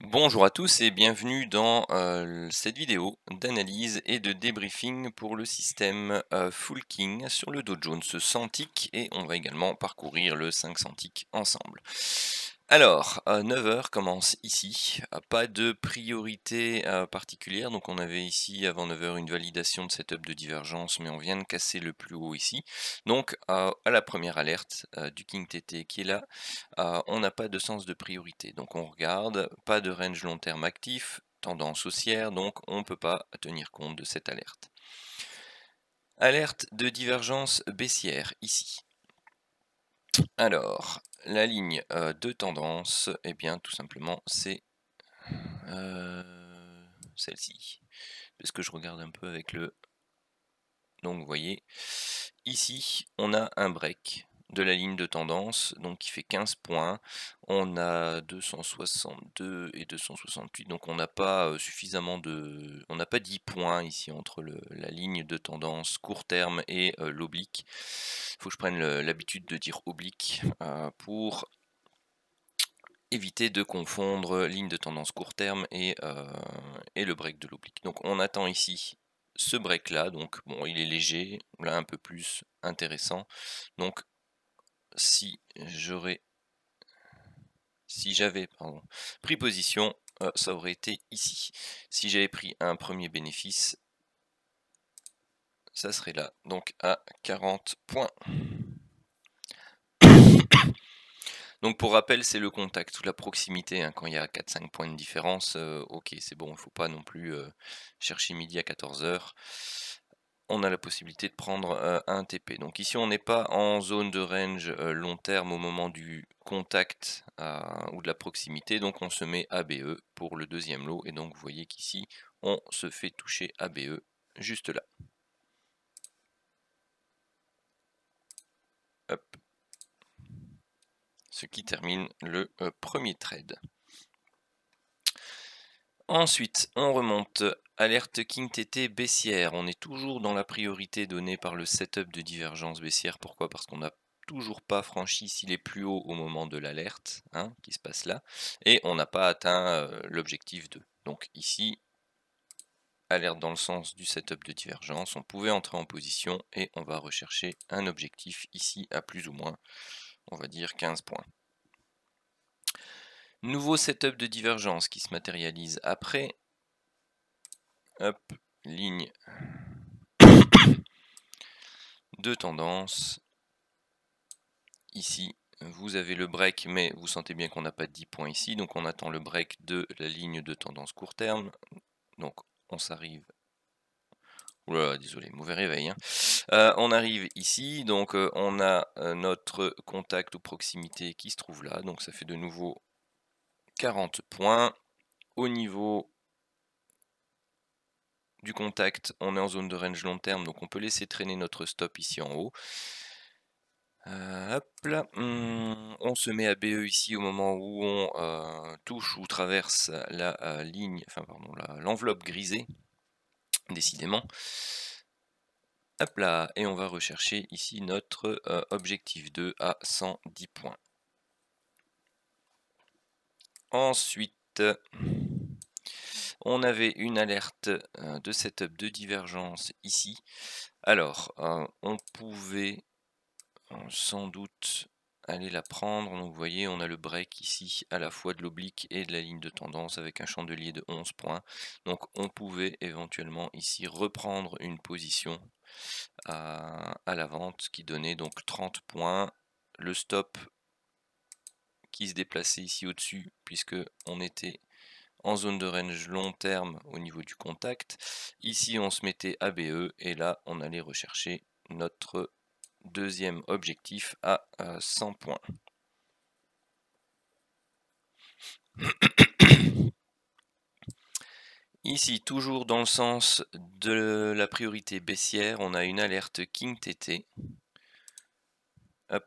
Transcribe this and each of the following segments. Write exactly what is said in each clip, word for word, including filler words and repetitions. Bonjour à tous et bienvenue dans euh, cette vidéo d'analyse et de débriefing pour le système euh, Full King sur le Dow Jones cent tick, et on va également parcourir le cinq cents tick ensemble. Alors, euh, neuf heures commence ici, pas de priorité euh, particulière, donc on avait ici avant neuf heures une validation de setup de divergence, mais on vient de casser le plus haut ici. Donc euh, à la première alerte euh, du King T T qui est là, euh, on n'a pas de sens de priorité, donc on regarde, pas de range long terme actif, tendance haussière, donc on ne peut pas tenir compte de cette alerte. Alerte de divergence baissière ici. Alors, la ligne euh, de tendance, et eh bien tout simplement c'est euh, celle-ci. Parce que je regarde un peu avec le... Donc vous voyez, ici on a un break de la ligne de tendance, donc qui fait quinze points. On a deux cent soixante-deux et deux cent soixante-huit, donc on n'a pas euh, suffisamment de... On n'a pas dix points ici entre le, la ligne de tendance court terme et euh, l'oblique. Il faut que je prenne l'habitude de dire oblique euh, pour éviter de confondre ligne de tendance court terme et, euh, et le break de l'oblique. Donc on attend ici ce break là, donc bon, il est léger, là un peu plus intéressant. Donc si j'aurais, si j'avais pris position, euh, ça aurait été ici. Si j'avais pris un premier bénéfice, ça serait là, donc à quarante points. Donc pour rappel, c'est le contact ou la proximité, hein, quand il y a quatre à cinq points de différence, euh, ok c'est bon, il ne faut pas non plus euh, chercher midi à quatorze heures. On a la possibilité de prendre euh, un T P. Donc ici on n'est pas en zone de range euh, long terme au moment du contact euh, ou de la proximité, donc on se met A B E pour le deuxième lot, et donc vous voyez qu'ici on se fait toucher A B E juste là. Hop. Ce qui termine le euh, premier trade. Ensuite, on remonte, alerte King T T baissière. On est toujours dans la priorité donnée par le setup de divergence baissière. Pourquoi? Parce qu'on n'a toujours pas franchi s'il est plus haut au moment de l'alerte, hein, qui se passe là. Et on n'a pas atteint euh, l'objectif deux. Donc ici, alerte dans le sens du setup de divergence. On pouvait entrer en position et on va rechercher un objectif ici à plus ou moins, on va dire quinze points. Nouveau setup de divergence qui se matérialise après. Hop, ligne de tendance. Ici, vous avez le break, mais vous sentez bien qu'on n'a pas de dix points ici. Donc on attend le break de la ligne de tendance court terme. Donc on s'arrive... Oula, désolé, mauvais réveil. Hein. Euh, on arrive ici, donc euh, on a euh, notre contact ou proximité qui se trouve là. Donc ça fait de nouveau quarante points. Au niveau du contact, on est en zone de range long terme, donc on peut laisser traîner notre stop ici en haut. Euh, hop là, hum, on se met à B E ici au moment où on euh, touche ou traverse la euh, ligne, enfin pardon, l'enveloppe grisée, décidément. Hop là, et on va rechercher ici notre euh, objectif deux à cent dix points. Ensuite, on avait une alerte de setup de divergence ici. Alors, euh, on pouvait sans doute aller la prendre. Donc, vous voyez, on a le break ici à la fois de l'oblique et de la ligne de tendance avec un chandelier de onze points. Donc, on pouvait éventuellement ici reprendre une position à, à la vente qui donnait donc trente points. Le stop qui se déplaçait ici au-dessus, puisque on était en zone de range long terme au niveau du contact. Ici, on se mettait A B E et là, on allait rechercher notre deuxième objectif à cent points. Ici, toujours dans le sens de la priorité baissière, on a une alerte King T T. Hop.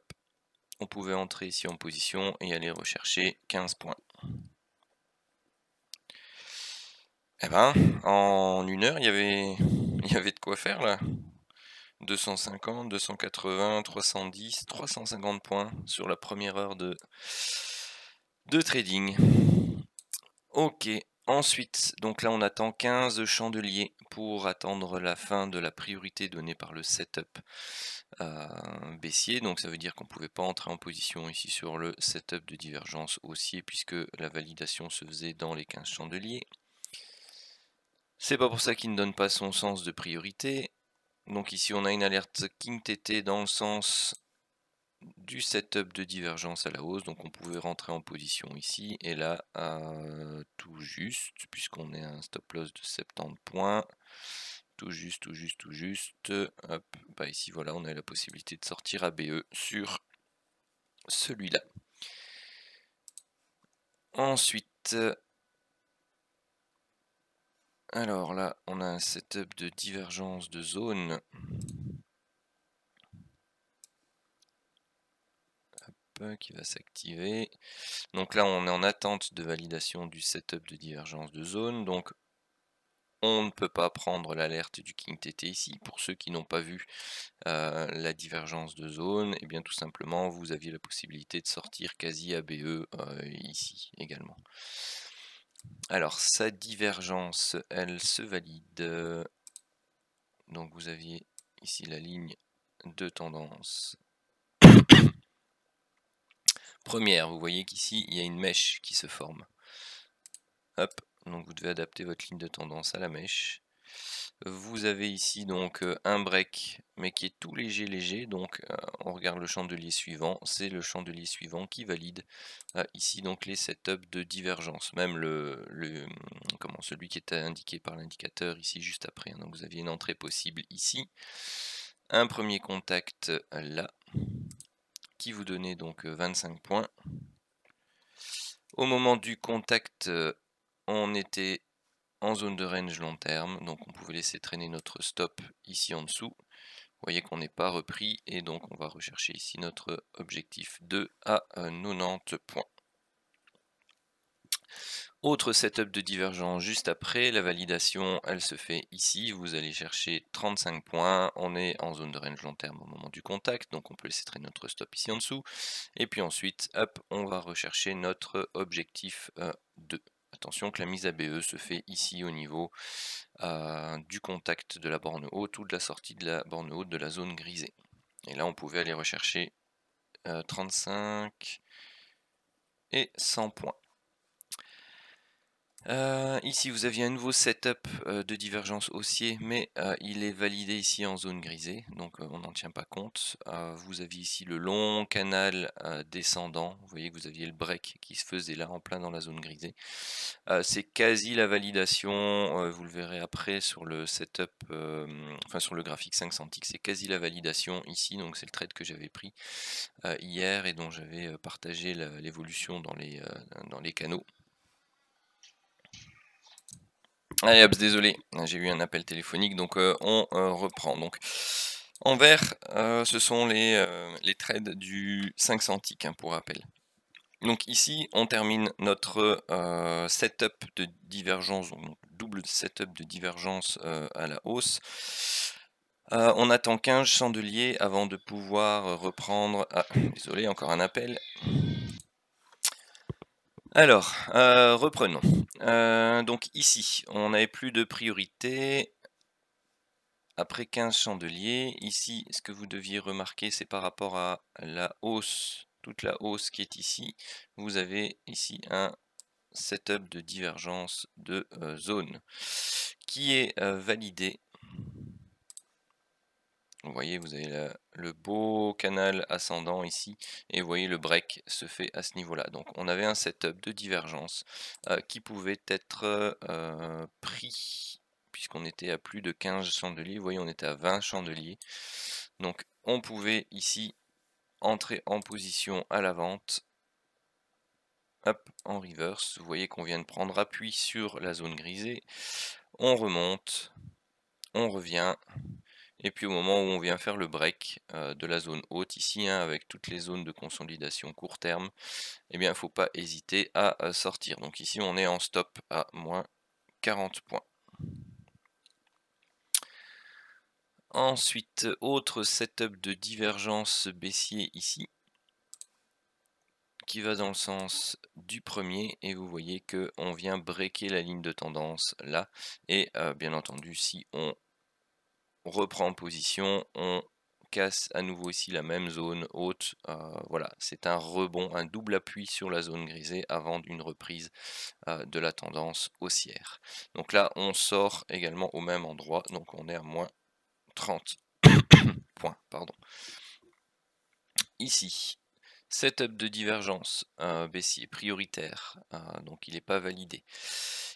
On pouvait entrer ici en position et aller rechercher quinze points. Eh ben, en une heure, il y avait, il y avait de quoi faire là. deux cent cinquante, deux cent quatre-vingts, trois cent dix, trois cent cinquante points sur la première heure de, de trading. Ok, ensuite, donc là on attend quinze chandeliers pour attendre la fin de la priorité donnée par le setup euh, baissier. Donc ça veut dire qu'on ne pouvait pas entrer en position ici sur le setup de divergence haussier puisque la validation se faisait dans les quinze chandeliers. C'est pas pour ça qu'il ne donne pas son sens de priorité. Donc ici on a une alerte King T T dans le sens du setup de divergence à la hausse, donc on pouvait rentrer en position ici, et là euh, tout juste, puisqu'on est à un stop loss de soixante-dix points, tout juste, tout juste, tout juste, hop, bah ici voilà, on a la possibilité de sortir A B E sur celui-là. Ensuite, alors là on a un setup de divergence de zone. Qui va s'activer. Donc là on est en attente de validation du setup de divergence de zone, donc on ne peut pas prendre l'alerte du King T T ici. Pour ceux qui n'ont pas vu euh, la divergence de zone, et eh bien tout simplement vous aviez la possibilité de sortir quasi A B E euh, ici également. Alors sa divergence elle se valide, donc vous aviez ici la ligne de tendance première, vous voyez qu'ici il y a une mèche qui se forme. Hop, donc vous devez adapter votre ligne de tendance à la mèche. Vous avez ici donc un break, mais qui est tout léger, léger. Donc on regarde le chandelier suivant, c'est le chandelier suivant qui valide ah, ici donc les setups de divergence. Même le, le comment celui qui était indiqué par l'indicateur ici juste après. Donc vous aviez une entrée possible ici, un premier contact là, qui vous donnait donc vingt-cinq points. Au moment du contact, on était en zone de range long terme, donc on pouvait laisser traîner notre stop ici en dessous. Vous voyez qu'on n'est pas repris, et donc on va rechercher ici notre objectif deux à quatre-vingt-dix points. Autre setup de divergence juste après, la validation elle se fait ici, vous allez chercher trente-cinq points, on est en zone de range long terme au moment du contact, donc on peut laisser traîner notre stop ici en dessous, et puis ensuite hop, on va rechercher notre objectif euh, deux. Attention que la mise A B E se fait ici au niveau euh, du contact de la borne haute ou de la sortie de la borne haute de la zone grisée. Et là on pouvait aller rechercher euh, trente-cinq et cent points. Euh, ici vous aviez un nouveau setup euh, de divergence haussier, mais euh, il est validé ici en zone grisée, donc euh, on n'en tient pas compte. Euh, vous aviez ici le long canal euh, descendant, vous voyez que vous aviez le break qui se faisait là en plein dans la zone grisée. Euh, c'est quasi la validation, euh, vous le verrez après sur le setup, euh, enfin sur le graphique cinq centiques, c'est quasi la validation ici, donc c'est le trade que j'avais pris euh, hier et dont j'avais euh, partagé l'évolution dans les, euh, dans les canaux. Allez hop, désolé, j'ai eu un appel téléphonique, donc euh, on euh, reprend. Donc, en vert, euh, ce sont les, euh, les trades du cinq centiques, hein, pour rappel. Donc ici, on termine notre euh, setup de divergence, donc double setup de divergence euh, à la hausse. Euh, on attend quinze chandeliers avant de pouvoir reprendre... Ah, désolé, encore un appel. Alors, euh, reprenons. Euh, donc ici, on n'avait plus de priorité. Après quinze chandeliers, ici, ce que vous deviez remarquer, c'est par rapport à la hausse, toute la hausse qui est ici, vous avez ici un setup de divergence de euh, zone qui est euh, validé. Vous voyez, vous avez la, le beau canal ascendant ici, et vous voyez le break se fait à ce niveau-là. Donc on avait un setup de divergence euh, qui pouvait être euh, pris, puisqu'on était à plus de quinze chandeliers. Vous voyez, on était à vingt chandeliers. Donc on pouvait ici entrer en position à la vente. Hop, en reverse. Vous voyez qu'on vient de prendre appui sur la zone grisée. On remonte, on revient. Et puis au moment où on vient faire le break euh, de la zone haute ici, hein, avec toutes les zones de consolidation court terme, eh bien il ne faut pas hésiter à euh, sortir. Donc ici on est en stop à moins quarante points. Ensuite, autre setup de divergence baissier ici, qui va dans le sens du premier, et vous voyez que on vient breaker la ligne de tendance là, et euh, bien entendu si on reprend position, on casse à nouveau ici la même zone haute. Euh, voilà, c'est un rebond, un double appui sur la zone grisée avant une reprise euh, de la tendance haussière. Donc là on sort également au même endroit, donc on est à moins trente points, pardon. Ici, setup de divergence euh, baissier prioritaire, euh, donc il n'est pas validé.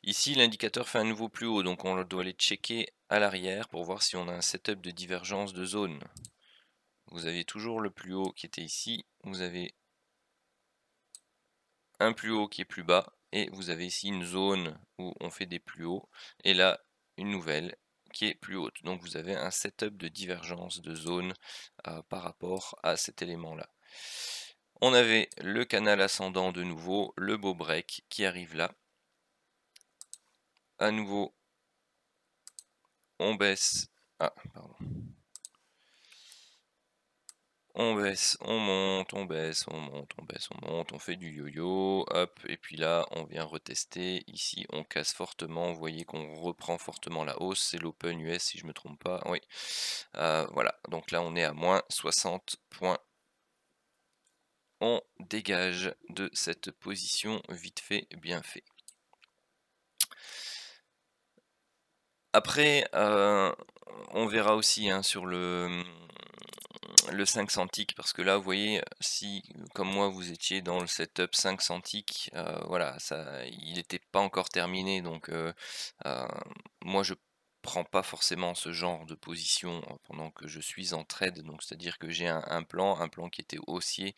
Ici, l'indicateur fait un nouveau plus haut, donc on doit aller checker à l'arrière pour voir si on a un setup de divergence de zone. Vous avez toujours le plus haut qui était ici, vous avez un plus haut qui est plus bas, et vous avez ici une zone où on fait des plus hauts, et là, une nouvelle qui est plus haute. Donc vous avez un setup de divergence de zone euh, par rapport à cet élément-là. On avait le canal ascendant de nouveau, le beau break qui arrive là. À nouveau, on baisse, ah, pardon. On baisse, on monte, on baisse, on monte, on baisse, on monte, on fait du yo-yo, hop, et puis là, on vient retester, ici on casse fortement, vous voyez qu'on reprend fortement la hausse, c'est l'Open U S si je ne me trompe pas, oui, euh, voilà, donc là on est à moins soixante points. On dégage de cette position vite fait, bien fait. Après, euh, on verra aussi hein, sur le... le cinq centiques, parce que là vous voyez, si comme moi vous étiez dans le setup cinq centiques, euh, voilà, ça, il n'était pas encore terminé, donc euh, euh, moi je prends pas forcément ce genre de position pendant que je suis en trade, donc c'est à dire que j'ai un, un plan un plan qui était haussier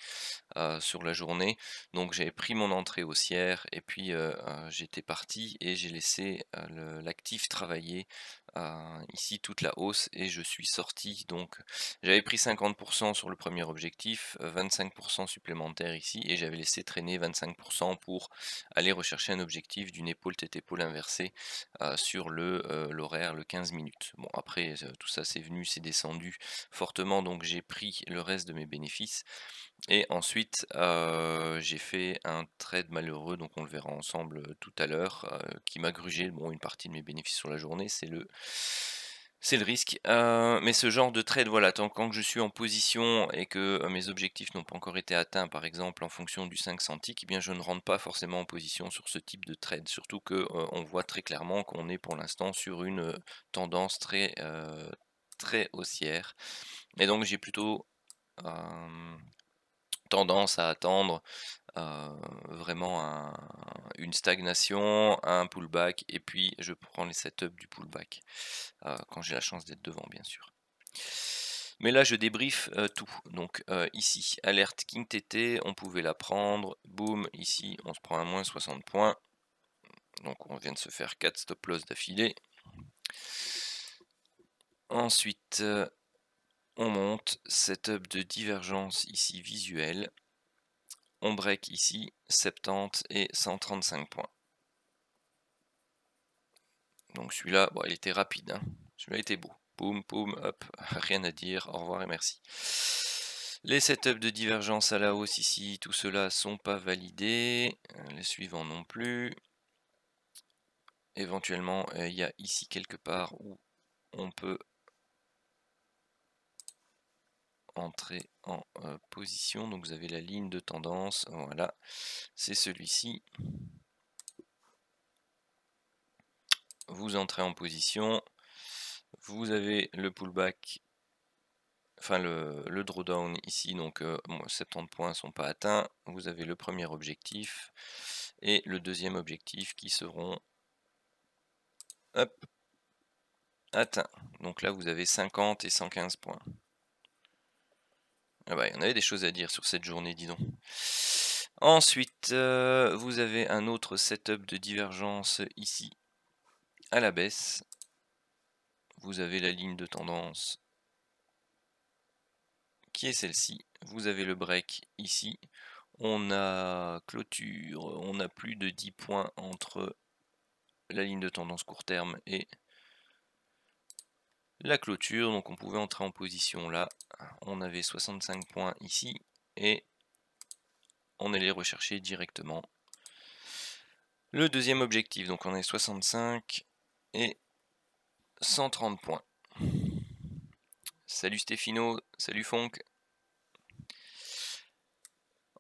euh, sur la journée, donc j'avais pris mon entrée haussière et puis euh, euh, j'étais parti et j'ai laissé euh, l'actif travailler euh, ici toute la hausse et je suis sorti. Donc j'avais pris cinquante pour cent sur le premier objectif, vingt-cinq pour cent supplémentaire ici, et j'avais laissé traîner vingt-cinq pour cent pour aller rechercher un objectif d'une épaule tête épaule inversée euh, sur le euh, l'horaire, le quinze minutes. Bon, après tout ça c'est venu, c'est descendu fortement, donc j'ai pris le reste de mes bénéfices et ensuite euh, j'ai fait un trade malheureux, donc on le verra ensemble tout à l'heure, euh, qui m'a grugé bon une partie de mes bénéfices sur la journée. C'est le C'est le risque, euh, mais ce genre de trade, voilà, tant quand je suis en position et que euh, mes objectifs n'ont pas encore été atteints, par exemple en fonction du cinq centiques, eh bien je ne rentre pas forcément en position sur ce type de trade, surtout que euh, on voit très clairement qu'on est pour l'instant sur une euh, tendance très, euh, très haussière, et donc j'ai plutôt euh, tendance à attendre Euh, vraiment un, une stagnation, un pullback, et puis je prends les setups du pullback euh, quand j'ai la chance d'être devant bien sûr. Mais là je débriefe euh, tout, donc euh, ici alerte King T T, on pouvait la prendre, boum, ici on se prend à moins soixante points, donc on vient de se faire quatre stop loss d'affilée. Ensuite euh, on monte, setup de divergence ici visuelle. On break ici, soixante-dix et cent trente-cinq points. Donc celui-là, bon, il était rapide, hein. Celui-là était beau. Boum, boum, hop, rien à dire, au revoir et merci. Les setups de divergence à la hausse ici, tout cela sont pas validés. Les suivants non plus. Éventuellement, il euh, y a ici quelque part où on peut entrer en euh, position, donc vous avez la ligne de tendance, voilà, c'est celui-ci, vous entrez en position, vous avez le pullback, enfin le, le drawdown ici, donc euh, bon, soixante-dix points sont pas atteints, vous avez le premier objectif et le deuxième objectif qui seront hop, atteints, donc là vous avez cinquante et cent quinze points. Ah bah, il y en avait des choses à dire sur cette journée, dis donc. Ensuite, euh, vous avez un autre setup de divergence ici, à la baisse. Vous avez la ligne de tendance qui est celle-ci. Vous avez le break ici. On a clôture, on a plus de dix points entre la ligne de tendance court terme et la clôture, donc on pouvait entrer en position là, on avait soixante-cinq points ici, et on allait rechercher directement le deuxième objectif. Donc on est soixante-cinq et cent trente points. Salut Stéphino, salut Fonk.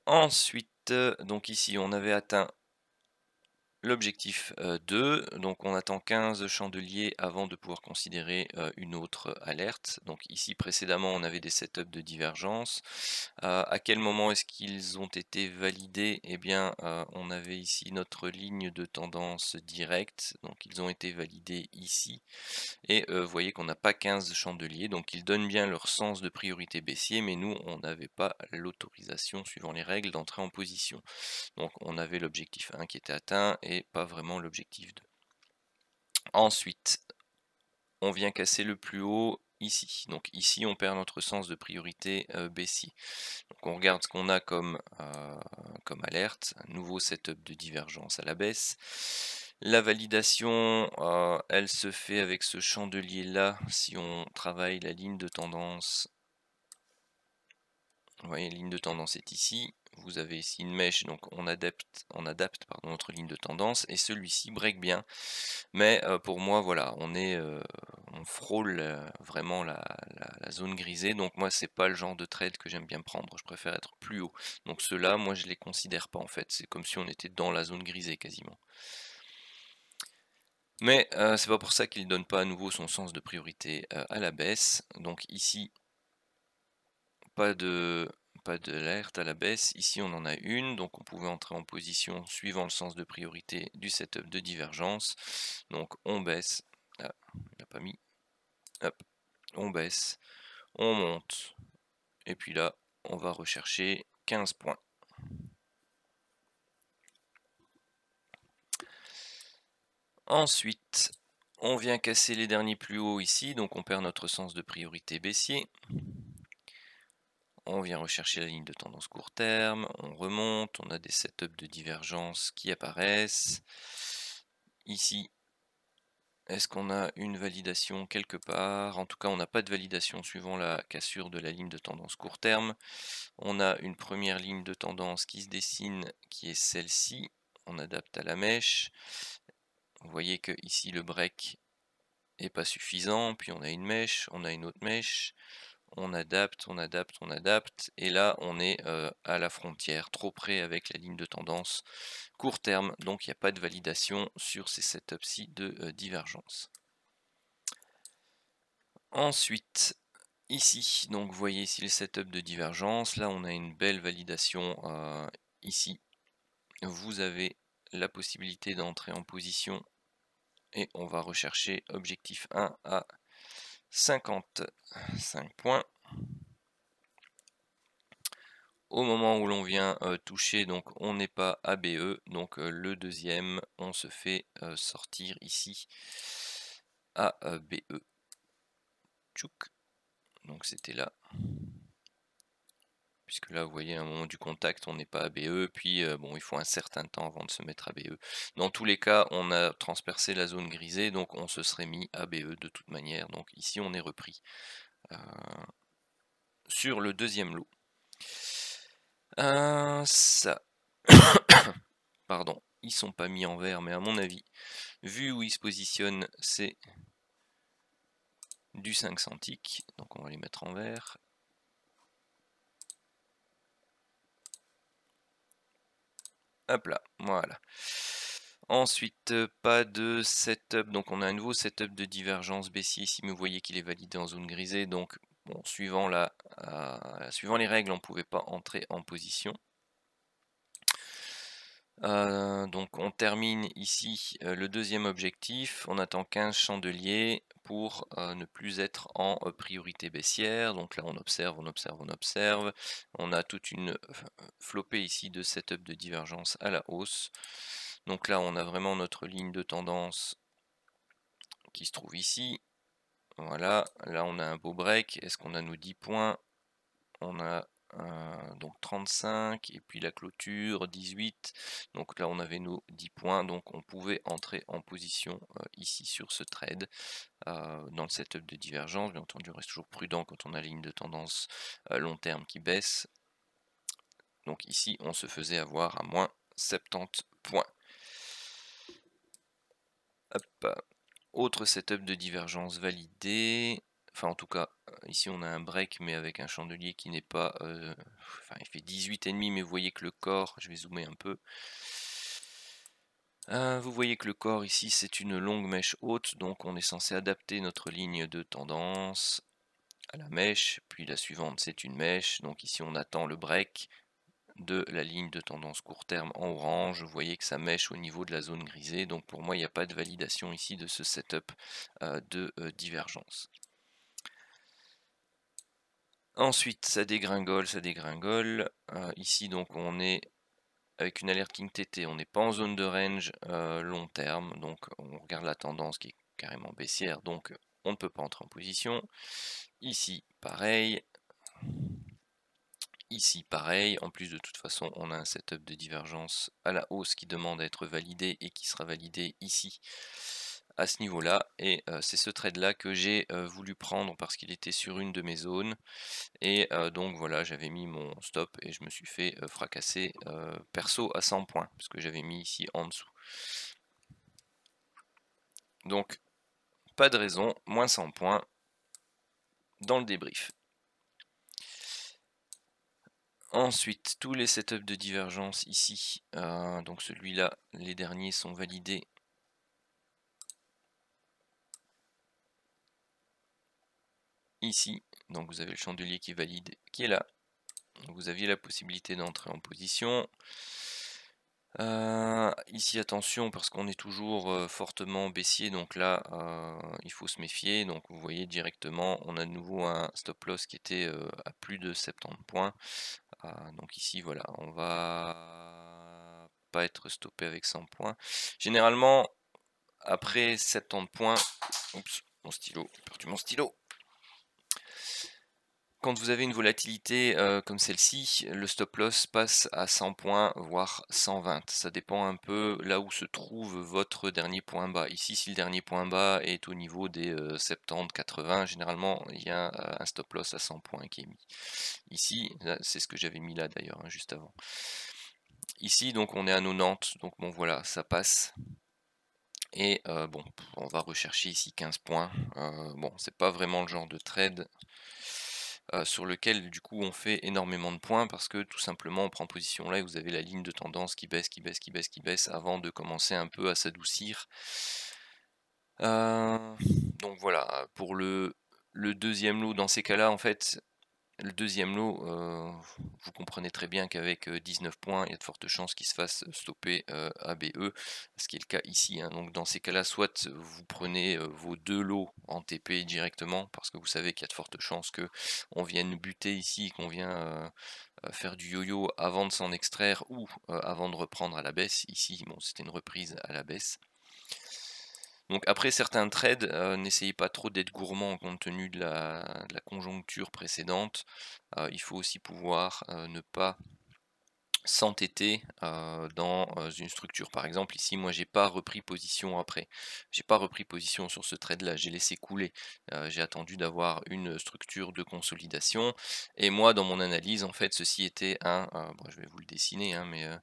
Ensuite, donc ici on avait atteint l'objectif deux, donc on attend quinze chandeliers avant de pouvoir considérer une autre alerte. Donc ici précédemment on avait des setups de divergence. Euh, à quel moment est-ce qu'ils ont été validés? Eh bien euh, on avait ici notre ligne de tendance directe, donc ils ont été validés ici. Et euh, vous voyez qu'on n'a pas quinze chandeliers, donc ils donnent bien leur sens de priorité baissier, mais nous on n'avait pas l'autorisation suivant les règles d'entrer en position. Donc on avait l'objectif un qui était atteint et et pas vraiment l'objectif deux. Ensuite, on vient casser le plus haut ici. Donc ici, on perd notre sens de priorité euh, baissier. Donc on regarde ce qu'on a comme, euh, comme alerte. Un nouveau setup de divergence à la baisse. La validation, euh, elle se fait avec ce chandelier-là. Si on travaille la ligne de tendance, vous voyez, la ligne de tendance est ici. Vous avez ici une mèche, donc on adapte, on adapte pardon, notre ligne de tendance, et celui-ci break bien. Mais euh, pour moi, voilà, on est, euh, on frôle euh, vraiment la, la, la zone grisée. Donc moi, c'est pas le genre de trade que j'aime bien prendre. Je préfère être plus haut. Donc ceux-là, moi, je les considère pas en fait. C'est comme si on était dans la zone grisée quasiment. Mais euh, c'est pas pour ça qu'il donne pas à nouveau son sens de priorité euh, à la baisse. Donc ici, pas de pas d'alerte à la baisse, ici on en a une, donc on pouvait entrer en position suivant le sens de priorité du setup de divergence. Donc on baisse, ah, on l'a pas mis, hop, on baisse, on monte, et puis là on va rechercher quinze points. Ensuite, on vient casser les derniers plus hauts ici, donc on perd notre sens de priorité baissier. On vient rechercher la ligne de tendance court terme, on remonte, on a des setups de divergence qui apparaissent. Ici, est-ce qu'on a une validation quelque part? En tout cas, on n'a pas de validation suivant la cassure de la ligne de tendance court terme. On a une première ligne de tendance qui se dessine, qui est celle-ci. On adapte à la mèche. Vous voyez que ici, le break n'est pas suffisant. Puis on a une mèche, on a une autre mèche. On adapte, on adapte, on adapte, et là on est euh, à la frontière, trop près avec la ligne de tendance court terme, donc il n'y a pas de validation sur ces setups-ci de euh, divergence. Ensuite, ici, donc vous voyez ici les setups de divergence, là on a une belle validation euh, ici. Vous avez la possibilité d'entrer en position, et on va rechercher objectif un à cinquante-cinq points. Au moment où l'on vient euh, toucher, donc on n'est pas A B E, donc euh, le deuxième, on se fait euh, sortir ici A B E. Tchouk. Donc c'était là. Puisque là, vous voyez, à un moment du contact, on n'est pas A B E, puis euh, bon, il faut un certain temps avant de se mettre A B E. Dans tous les cas, on a transpercé la zone grisée, donc on se serait mis A B E de toute manière. Donc ici, on est repris euh, sur le deuxième lot. Euh, ça, pardon, ils sont pas mis en vert, mais à mon avis, vu où ils se positionnent, c'est du cinq centiques, donc on va les mettre en vert. Hop là, voilà. Ensuite, pas de setup, donc on a un nouveau setup de divergence baissier ici, mais vous voyez qu'il est validé en zone grisée, donc bon, suivant, la, euh, suivant les règles, on ne pouvait pas entrer en position. Euh, donc on termine ici euh, le deuxième objectif, on attend quinze chandeliers pour euh, ne plus être en euh, priorité baissière. Donc là on observe, on observe, on observe, on a toute une flopée ici de setup de divergence à la hausse. Donc là on a vraiment notre ligne de tendance qui se trouve ici, voilà, là on a un beau break, est-ce qu'on a nos dix points? On a Euh, donc trente-cinq et puis la clôture dix-huit, donc là on avait nos dix points, donc on pouvait entrer en position euh, ici sur ce trade euh, dans le setup de divergence. Bien entendu on reste toujours prudent quand on a la ligne de tendance euh, long terme qui baisse, Donc ici, on se faisait avoir à moins soixante-dix points. Hop. Autre setup de divergence validé. Enfin, en tout cas, ici on a un break, mais avec un chandelier qui n'est pas... Euh, enfin, il fait dix-huit virgule cinq, mais vous voyez que le corps... Je vais zoomer un peu. Euh, vous voyez que le corps ici, c'est une longue mèche haute, donc on est censé adapter notre ligne de tendance à la mèche. Puis la suivante, c'est une mèche. Donc ici, on attend le break de la ligne de tendance court terme en orange. Vous voyez que ça mèche au niveau de la zone grisée. Donc pour moi, il n'y a pas de validation ici de ce setup euh, de euh, divergence. Ensuite, ça dégringole, ça dégringole. Euh, ici, donc, on est avec une alerte King T T. On n'est pas en zone de range euh, long terme. Donc, on regarde la tendance qui est carrément baissière. Donc, on ne peut pas entrer en position. Ici, pareil. Ici, pareil. En plus, de toute façon, on a un setup de divergence à la hausse qui demande à être validé et qui sera validé ici, à ce niveau-là, et euh, c'est ce trade-là que j'ai euh, voulu prendre parce qu'il était sur une de mes zones, et euh, donc voilà, j'avais mis mon stop et je me suis fait euh, fracasser euh, perso à cent points, parce que j'avais mis ici en dessous. Donc, pas de raison, moins cent points dans le débrief. Ensuite, tous les setups de divergence ici, euh, donc celui-là, les derniers sont validés. Ici, donc vous avez le chandelier qui est valide, qui est là. Vous aviez la possibilité d'entrer en position. Euh, ici, attention, parce qu'on est toujours euh, fortement baissier, donc là, euh, il faut se méfier. Donc vous voyez directement, on a de nouveau un stop loss qui était euh, à plus de soixante-dix points. Euh, donc ici, voilà, on va pas être stoppé avec cent points. Généralement, après soixante-dix points, oups, mon stylo, j'ai perdu mon stylo. Quand vous avez une volatilité euh, comme celle-ci, le stop loss passe à cent points, voire cent vingt. Ça dépend un peu là où se trouve votre dernier point bas. Ici, si le dernier point bas est au niveau des euh, soixante-dix quatre-vingts, généralement, il y a euh, un stop loss à cent points qui est mis. Ici, c'est ce que j'avais mis là d'ailleurs, hein, juste avant. Ici, donc, on est à quatre-vingt-dix, donc bon, voilà, ça passe. Et euh, bon, on va rechercher ici quinze points. Euh, bon, c'est pas vraiment le genre de trade Euh, sur lequel du coup on fait énormément de points, parce que tout simplement on prend position là et vous avez la ligne de tendance qui baisse, qui baisse, qui baisse, qui baisse avant de commencer un peu à s'adoucir. Euh, donc voilà, pour le, le deuxième lot, dans ces cas-là, en fait, le deuxième lot, euh, vous comprenez très bien qu'avec dix-neuf points, il y a de fortes chances qu'il se fasse stopper euh, A B E, ce qui est le cas ici. Hein. Donc dans ces cas-là, soit vous prenez euh, vos deux lots en T P directement, parce que vous savez qu'il y a de fortes chances qu'on vienne buter ici, qu'on vienne euh, faire du yo-yo avant de s'en extraire, ou euh, avant de reprendre à la baisse. Ici, bon, c'était une reprise à la baisse. Donc après certains trades, euh, n'essayez pas trop d'être gourmand compte tenu de la, de la conjoncture précédente. Euh, il faut aussi pouvoir euh, ne pas s'entêter euh, dans une structure. Par exemple, ici, moi, j'ai pas repris position après. J'ai pas repris position sur ce trade-là. J'ai laissé couler. Euh, j'ai attendu d'avoir une structure de consolidation. Et moi, dans mon analyse, en fait, ceci était un... Euh, bon, je vais vous le dessiner, hein, mais... Euh,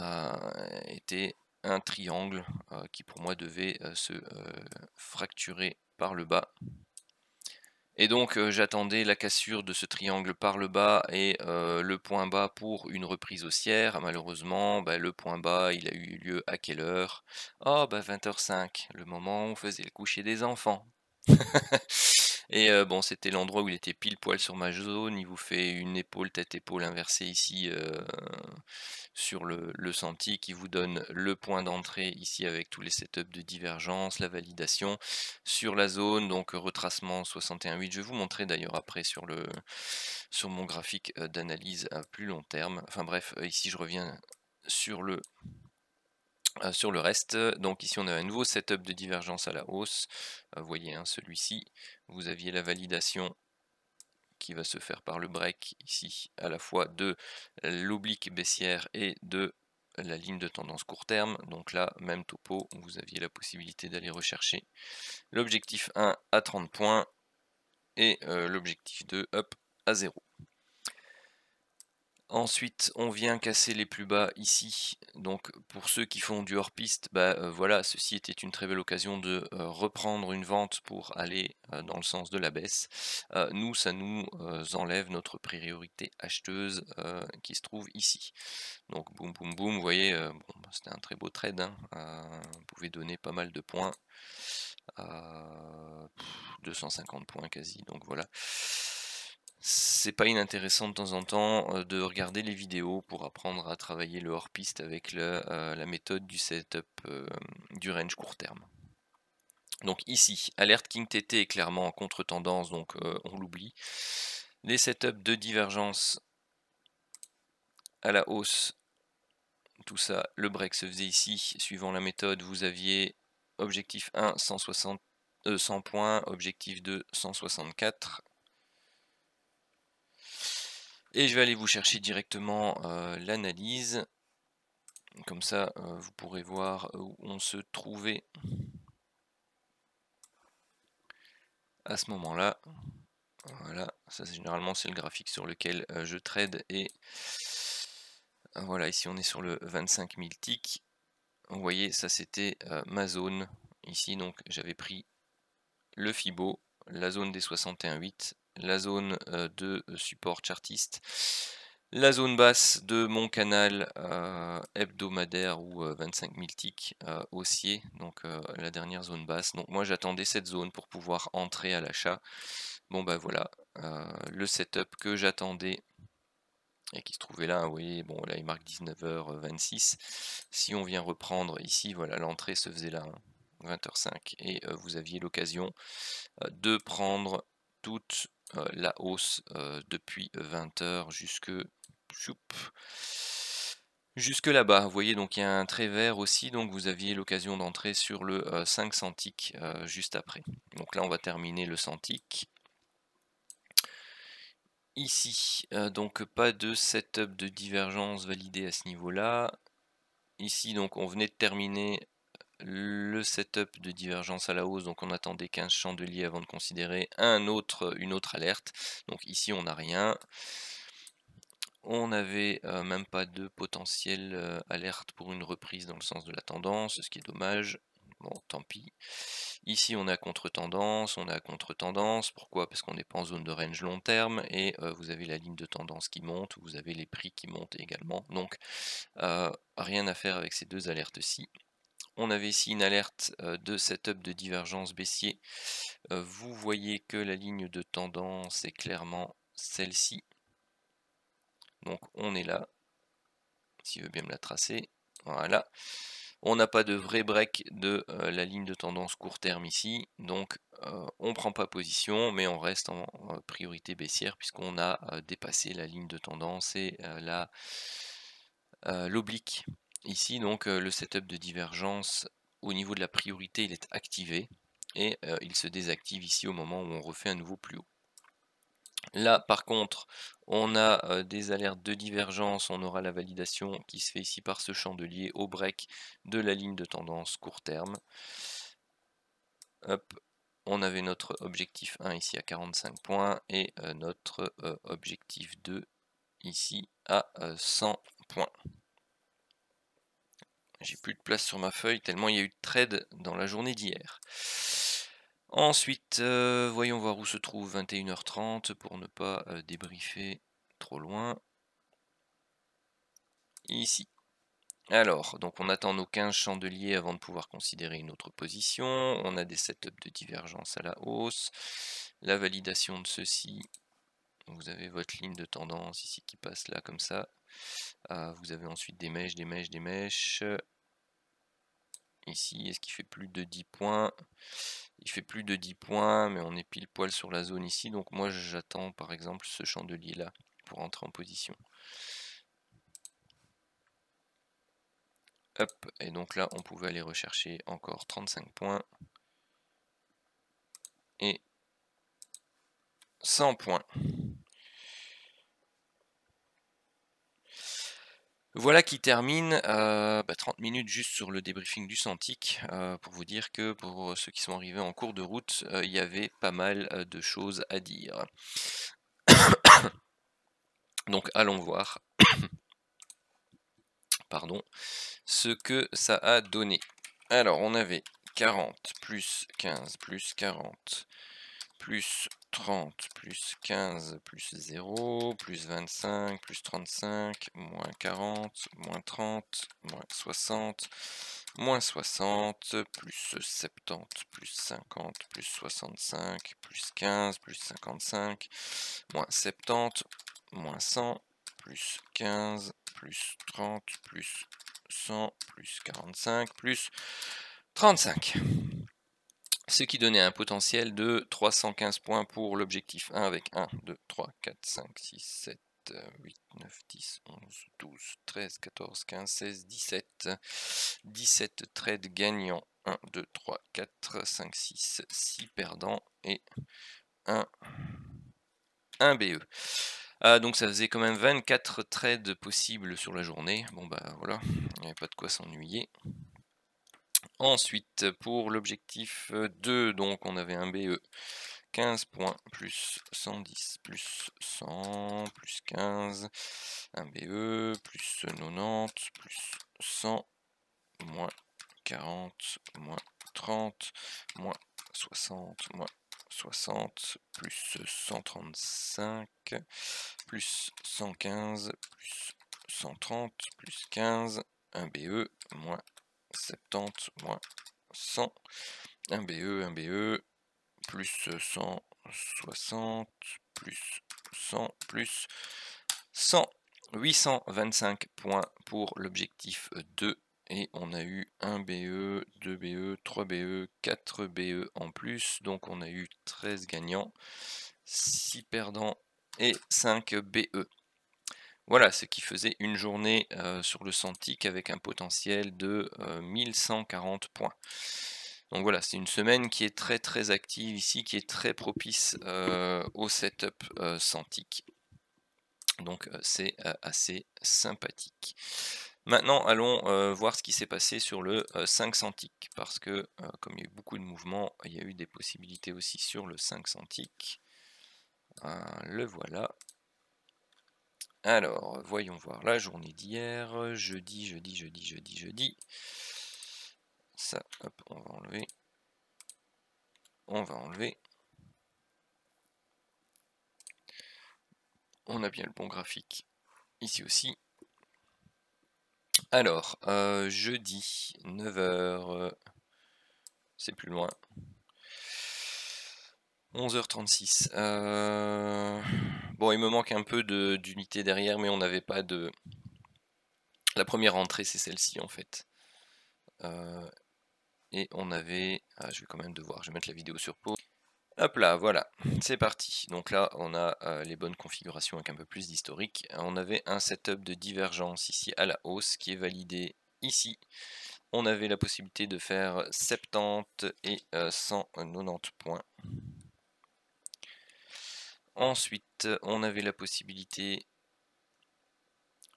euh, était... un triangle euh, qui pour moi devait euh, se euh, fracturer par le bas, et donc euh, j'attendais la cassure de ce triangle par le bas et euh, le point bas pour une reprise haussière. Malheureusement, bah, le point bas, il a eu lieu à quelle heure? Oh bah vingt heures cinq, le moment où on faisait le coucher des enfants. Et euh, bon, c'était l'endroit où il était pile poil sur ma zone. Il vous fait une épaule, tête, épaule inversée ici euh, sur le, le senti, qui vous donne le point d'entrée ici avec tous les setups de divergence, la validation sur la zone, donc retracement soixante et un virgule huit. Je vais vous montrer d'ailleurs après sur, le, sur mon graphique d'analyse à plus long terme. Enfin bref, ici je reviens sur le... Euh, sur le reste, donc ici on a un nouveau setup de divergence à la hausse. Vous euh, voyez, hein, celui-ci, vous aviez la validation qui va se faire par le break ici, à la fois de l'oblique baissière et de la ligne de tendance court terme. Donc là, même topo, vous aviez la possibilité d'aller rechercher l'objectif un à trente points et euh, l'objectif deux, hop, à zéro. Ensuite, on vient casser les plus bas ici. Donc, pour ceux qui font du hors-piste, bah, euh, voilà, ceci était une très belle occasion de euh, reprendre une vente pour aller euh, dans le sens de la baisse. Euh, nous, ça nous euh, enlève notre priorité acheteuse euh, qui se trouve ici. Donc, boum, boum, boum, vous voyez, euh, bon, c'était un très beau trade. Hein, euh, vous pouvez donner pas mal de points. Euh, deux cent cinquante points quasi, donc voilà. C'est pas inintéressant de temps en temps de regarder les vidéos pour apprendre à travailler le hors-piste avec le, euh, la méthode du setup euh, du range court terme. Donc ici, alerte King T T est clairement en contre-tendance, donc euh, on l'oublie. Les setups de divergence à la hausse, tout ça, le break se faisait ici. Suivant la méthode, vous aviez objectif un, cent soixante, euh, cent points, objectif deux, cent soixante-quatre. Et je vais aller vous chercher directement euh, l'analyse, comme ça euh, vous pourrez voir où on se trouvait à ce moment-là. Voilà, ça généralement c'est le graphique sur lequel euh, je trade, et euh, voilà, ici on est sur le vingt-cinq mille ticks. Vous voyez, ça c'était euh, ma zone ici, donc j'avais pris le Fibo, la zone des soixante et un virgule huit, la zone de support chartiste, la zone basse de mon canal euh, hebdomadaire ou euh, vingt-cinq mille ticks euh, haussier, donc euh, la dernière zone basse. Donc moi j'attendais cette zone pour pouvoir entrer à l'achat. Bon bah voilà, euh, le setup que j'attendais et qui se trouvait là, hein, vous voyez, bon là il marque dix-neuf heures vingt-six. Si on vient reprendre ici, voilà, l'entrée se faisait là, hein, vingt heures cinq, et euh, vous aviez l'occasion euh, de prendre toute Euh, la hausse euh, depuis vingt heures jusque, jusque là-bas. Vous voyez, donc il y a un trait vert aussi, donc vous aviez l'occasion d'entrer sur le euh, cinq cents ticks euh, juste après. Donc là, on va terminer le cent ticks. Ici, euh, donc pas de setup de divergence validé à ce niveau-là. Ici, donc on venait de terminer le setup de divergence à la hausse, donc on attendait quinze chandeliers avant de considérer un autre, une autre alerte. Donc ici on n'a rien, on n'avait euh, même pas de potentielle euh, alerte pour une reprise dans le sens de la tendance, ce qui est dommage, bon tant pis. Ici on a contre-tendance, on a contre-tendance, pourquoi? Parce qu'on n'est pas en zone de range long terme, et euh, vous avez la ligne de tendance qui monte, vous avez les prix qui montent également, donc euh, rien à faire avec ces deux alertes-ci. On avait ici une alerte de setup de divergence baissier. Vous voyez que la ligne de tendance est clairement celle-ci. Donc on est là, s'il veut bien me la tracer. Voilà. On n'a pas de vrai break de la ligne de tendance court terme ici. Donc on ne prend pas position, mais on reste en priorité baissière puisqu'on a dépassé la ligne de tendance et la l'oblique. Ici, donc, euh, le setup de divergence, au niveau de la priorité, il est activé, et euh, il se désactive ici au moment où on refait un nouveau plus haut. Là, par contre, on a euh, des alertes de divergence, on aura la validation qui se fait ici par ce chandelier au break de la ligne de tendance court terme. Hop, on avait notre objectif un ici à quarante-cinq points, et euh, notre euh, objectif deux ici à euh, cent points. J'ai plus de place sur ma feuille tellement il y a eu de trades dans la journée d'hier. Ensuite, euh, voyons voir où se trouve vingt et une heures trente pour ne pas euh, débriefer trop loin. Ici. Alors, donc on attend nos quinze chandeliers avant de pouvoir considérer une autre position. On a des setups de divergence à la hausse. La validation de ceci. Vous avez votre ligne de tendance ici qui passe là comme ça. Euh, vous avez ensuite des mèches, des mèches, des mèches. Ici, est-ce qu'il fait plus de dix points? Il fait plus de dix points, mais on est pile poil sur la zone ici. Donc moi, j'attends par exemple ce chandelier-là pour entrer en position. Hop, et donc là, on pouvait aller rechercher encore trente-cinq points. Et cent points. Voilà qui termine euh, bah trente minutes juste sur le débriefing du Centic, euh, pour vous dire que pour ceux qui sont arrivés en cours de route, il euh, y avait pas mal de choses à dire. Donc allons voir pardon, ce que ça a donné. Alors on avait quarante plus quinze plus quarante plus trente plus quinze plus zéro plus vingt-cinq plus trente-cinq moins quarante moins trente moins soixante moins soixante plus soixante-dix plus cinquante plus soixante-cinq plus quinze plus cinquante-cinq moins soixante-dix moins cent plus quinze plus trente plus cent plus quarante-cinq plus trente-cinq. Ce qui donnait un potentiel de trois cent quinze points pour l'objectif un avec un, deux, trois, quatre, cinq, six, sept, huit, neuf, dix, onze, douze, treize, quatorze, quinze, seize, dix-sept. dix-sept trades gagnants. un, deux, trois, quatre, cinq, six, six perdants et un, un B E. Ah, donc ça faisait quand même vingt-quatre trades possibles sur la journée. Bon bah voilà, il n'y avait pas de quoi s'ennuyer. Ensuite, pour l'objectif deux, donc on avait un B E quinze points plus cent dix plus cent plus quinze, un B E plus quatre-vingt-dix plus cent moins quarante moins trente moins soixante moins soixante plus cent trente-cinq plus cent quinze plus cent trente plus quinze, un B E moins soixante-dix moins cent, un B E, un B E, plus cent soixante, plus cent, plus cent, huit cent vingt-cinq points pour l'objectif deux, et on a eu un B E, deux B E, trois B E, quatre B E en plus, donc on a eu treize gagnants, six perdants et cinq B E. Voilà ce qui faisait une journée euh, sur le Centik avec un potentiel de euh, mille cent quarante points. Donc voilà, c'est une semaine qui est très très active ici, qui est très propice euh, au setup euh, Centik. Donc euh, c'est euh, assez sympathique. Maintenant allons euh, voir ce qui s'est passé sur le euh, cinq Centik, parce que euh, comme il y a eu beaucoup de mouvements, il y a eu des possibilités aussi sur le cinq Centik. Euh, le voilà. Alors, voyons voir la journée d'hier, jeudi, jeudi, jeudi, jeudi, jeudi. Ça, hop, on va enlever. On va enlever. On a bien le bon graphique ici aussi. Alors, euh, jeudi, neuf heures, euh, c'est plus loin. onze heures trente-six. Euh... Bon, il me manque un peu d'unité de, derrière, mais on n'avait pas de... La première entrée, c'est celle-ci, en fait. Euh... Et on avait... Ah, je vais quand même devoir... Je vais mettre la vidéo sur pause. Hop là, voilà. C'est parti. Donc là, on a euh, les bonnes configurations avec un peu plus d'historique. On avait un setup de divergence ici à la hausse qui est validé ici. On avait la possibilité de faire soixante-dix et euh, cent quatre-vingt-dix points. Ensuite, on avait la possibilité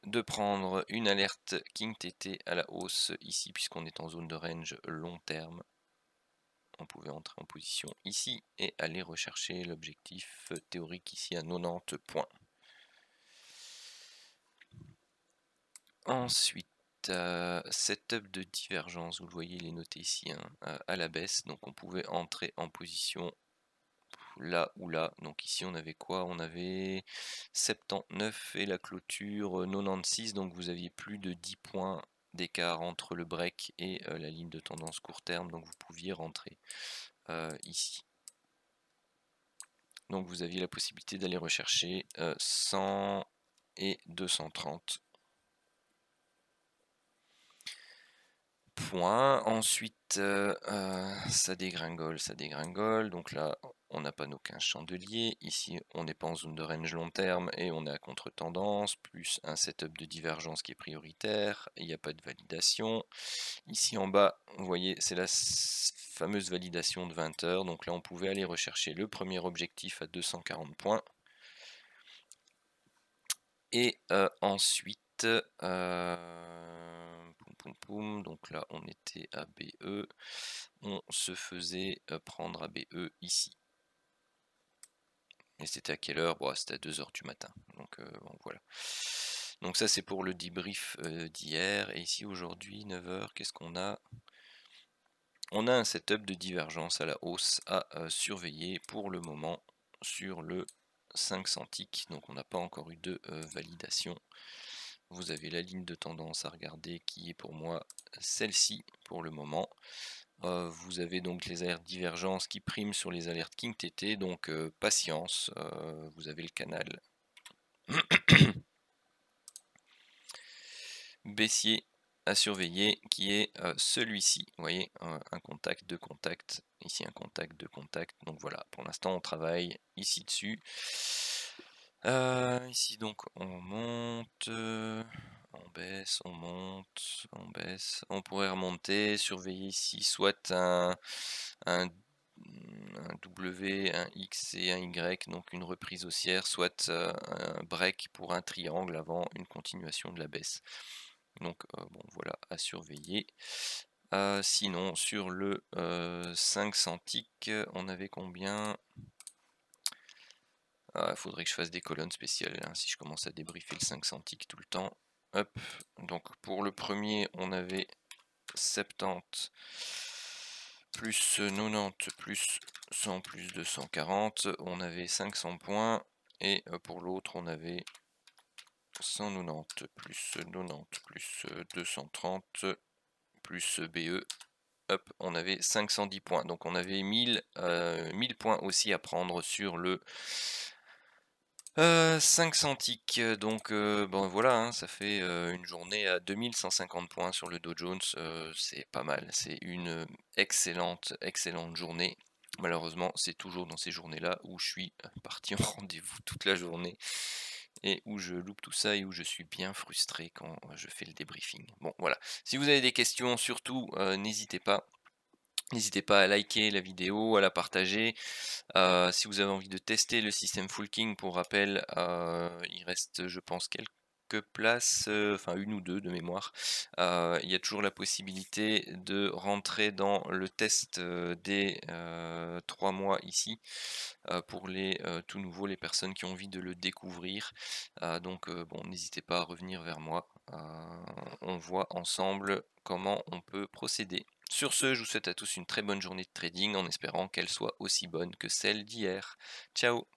de prendre une alerte King T T à la hausse ici, puisqu'on est en zone de range long terme. On pouvait entrer en position ici et aller rechercher l'objectif théorique ici à quatre-vingt-dix points. Ensuite, euh, setup de divergence, vous le voyez, il est noté ici hein, à la baisse, donc on pouvait entrer en position là ou là. Donc ici on avait quoi? On avait soixante-dix-neuf et la clôture quatre-vingt-seize, donc vous aviez plus de dix points d'écart entre le break et euh, la ligne de tendance court terme, donc vous pouviez rentrer euh, ici. Donc vous aviez la possibilité d'aller rechercher euh, cent et deux cent trente points. Ensuite euh, euh, ça dégringole, ça dégringole, donc là on n'a pas nos quinze chandeliers, ici on n'est pas en zone de range long terme et on est à contre-tendance, plus un setup de divergence qui est prioritaire, il n'y a pas de validation. Ici en bas, vous voyez, c'est la fameuse validation de vingt heures, donc là on pouvait aller rechercher le premier objectif à deux cent quarante points. Et euh, ensuite, euh, poum, poum, poum, donc là on était à B E, on se faisait prendre à B E ici. Et c'était à quelle heure? Bon, c'était à deux heures du matin. Donc euh, bon, voilà. Donc ça c'est pour le débrief euh, d'hier. Et ici aujourd'hui, neuf heures, qu'est-ce qu'on a? On a un setup de divergence à la hausse à euh, surveiller pour le moment sur le cinq centiques. Donc on n'a pas encore eu de euh, validation. Vous avez la ligne de tendance à regarder qui est pour moi celle-ci pour le moment. Euh, vous avez donc les alertes divergence qui priment sur les alertes King T T, donc euh, patience. Euh, vous avez le canal baissier à surveiller qui est euh, celui-ci. Vous voyez, un, un contact, deux contacts, ici un contact, deux contacts. Donc voilà, pour l'instant on travaille ici dessus. Euh, ici donc on monte, on baisse, on monte, on baisse, on pourrait remonter, surveiller ici soit un, un, un W, un X et un Y, donc une reprise haussière, soit un break pour un triangle avant une continuation de la baisse. Donc euh, bon voilà, à surveiller. Euh, sinon sur le euh, cinq centiques, on avait combien ? Il ah, faudrait que je fasse des colonnes spéciales hein, si je commence à débriefer le cinq centiques tout le temps. Hop. Donc pour le premier, on avait soixante-dix plus quatre-vingt-dix plus cent plus deux cent quarante. On avait cinq cents points. Et pour l'autre, on avait cent quatre-vingt-dix plus quatre-vingt-dix plus deux cent trente plus B E. Hop, on avait cinq cent dix points. Donc on avait mille, euh, mille points aussi à prendre sur le... Euh, cinq centiques, donc euh, bon voilà, hein, ça fait euh, une journée à deux mille cent cinquante points sur le Dow Jones, euh, c'est pas mal, c'est une excellente, excellente journée. Malheureusement, c'est toujours dans ces journées-là où je suis parti en rendez-vous toute la journée et où je loupe tout ça et où je suis bien frustré quand je fais le débriefing. Bon voilà, si vous avez des questions, surtout euh, n'hésitez pas. N'hésitez pas à liker la vidéo, à la partager. Euh, si vous avez envie de tester le système Full King, pour rappel, euh, il reste, je pense, quelques places, euh, enfin une ou deux de mémoire. Euh, il y a toujours la possibilité de rentrer dans le test euh, des euh, trois mois ici, euh, pour les euh, tout nouveaux, les personnes qui ont envie de le découvrir. Euh, donc, euh, bon, n'hésitez pas à revenir vers moi. Euh, on voit ensemble comment on peut procéder. Sur ce, je vous souhaite à tous une très bonne journée de trading en espérant qu'elle soit aussi bonne que celle d'hier. Ciao!